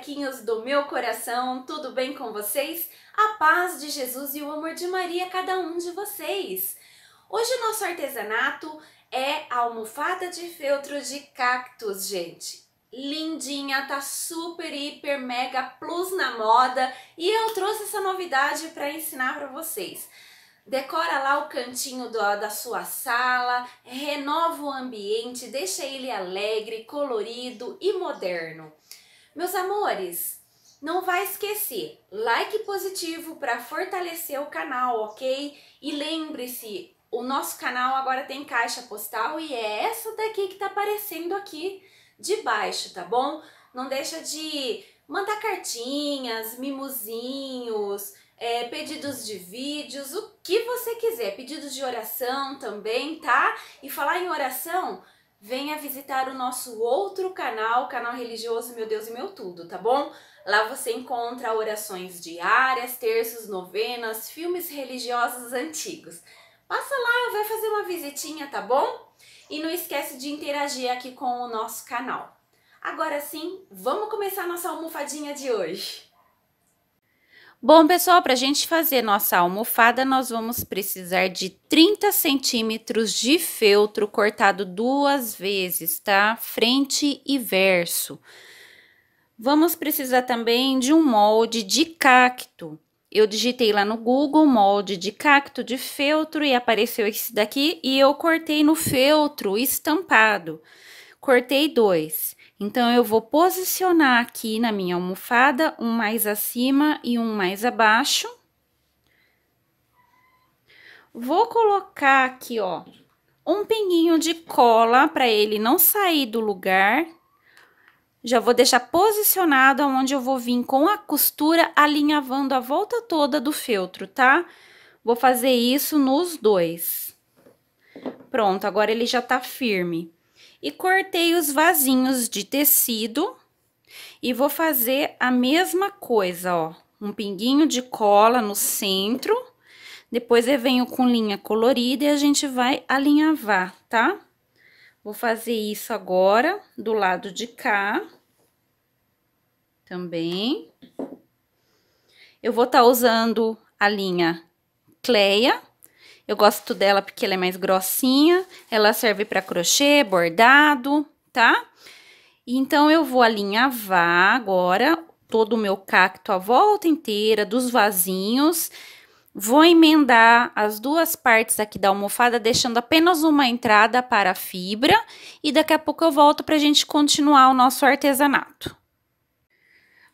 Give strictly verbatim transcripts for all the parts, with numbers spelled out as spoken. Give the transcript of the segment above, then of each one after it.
bonequinhos do meu coração, tudo bem com vocês? A paz de Jesus e o amor de Maria a cada um de vocês! Hoje o nosso artesanato é a almofada de feltro de cactus, gente. Lindinha, tá super, hiper, mega, plus na moda e eu trouxe essa novidade para ensinar para vocês. Decora lá o cantinho do, da sua sala, renova o ambiente, deixa ele alegre, colorido e moderno. Meus amores, não vai esquecer, like positivo para fortalecer o canal, ok? E lembre-se, o nosso canal agora tem caixa postal e é essa daqui que tá aparecendo aqui de baixo, tá bom? Não deixa de mandar cartinhas, mimosinhos, É, pedidos de vídeos, o que você quiser, pedidos de oração também, tá? E falar em oração, venha visitar o nosso outro canal, canal religioso Meu Deus e Meu Tudo, tá bom? Lá você encontra orações diárias, terços, novenas, filmes religiosos antigos. Passa lá, vai fazer uma visitinha, tá bom? E não esquece de interagir aqui com o nosso canal. Agora sim, vamos começar nossa almofadinha de hoje. Bom, pessoal, para a gente fazer nossa almofada, nós vamos precisar de trinta centímetros de feltro cortado duas vezes, tá? Frente e verso. Vamos precisar também de um molde de cacto. Eu digitei lá no Google molde de cacto de feltro e apareceu esse daqui e eu cortei no feltro estampado. Cortei dois. Então, eu vou posicionar aqui na minha almofada, um mais acima e um mais abaixo. Vou colocar aqui, ó, um pinguinho de cola para ele não sair do lugar. Já vou deixar posicionado aonde eu vou vir com a costura alinhavando a volta toda do feltro, tá? Vou fazer isso nos dois. Pronto, agora ele já tá firme. E cortei os vasinhos de tecido e vou fazer a mesma coisa, ó. Um pinguinho de cola no centro, depois eu venho com linha colorida e a gente vai alinhavar, tá? Vou fazer isso agora do lado de cá também. Eu vou estar usando a linha Cleia. Eu gosto dela porque ela é mais grossinha, ela serve para crochê, bordado, tá? Então, eu vou alinhavar agora todo o meu cacto a volta inteira dos vasinhos. Vou emendar as duas partes aqui da almofada, deixando apenas uma entrada para a fibra. E daqui a pouco eu volto para a gente continuar o nosso artesanato.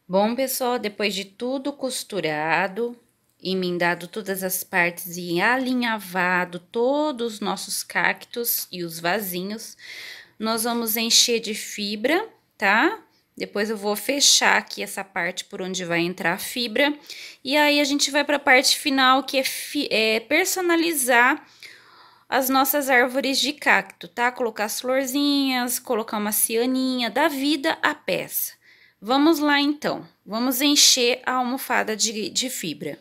Bom, pessoal, depois de tudo costurado, emendado todas as partes e alinhavado todos os nossos cactos e os vasinhos, nós vamos encher de fibra, tá? Depois eu vou fechar aqui essa parte por onde vai entrar a fibra. E aí, a gente vai para a parte final, que é, é personalizar as nossas árvores de cacto, tá? Colocar as florzinhas, colocar uma cianinha, dar vida à peça. Vamos lá, então. Vamos encher a almofada de, de fibra.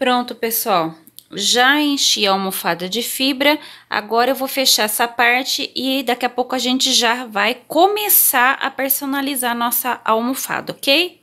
Pronto, pessoal, já enchi a almofada de fibra, agora eu vou fechar essa parte e daqui a pouco a gente já vai começar a personalizar a nossa almofada, ok?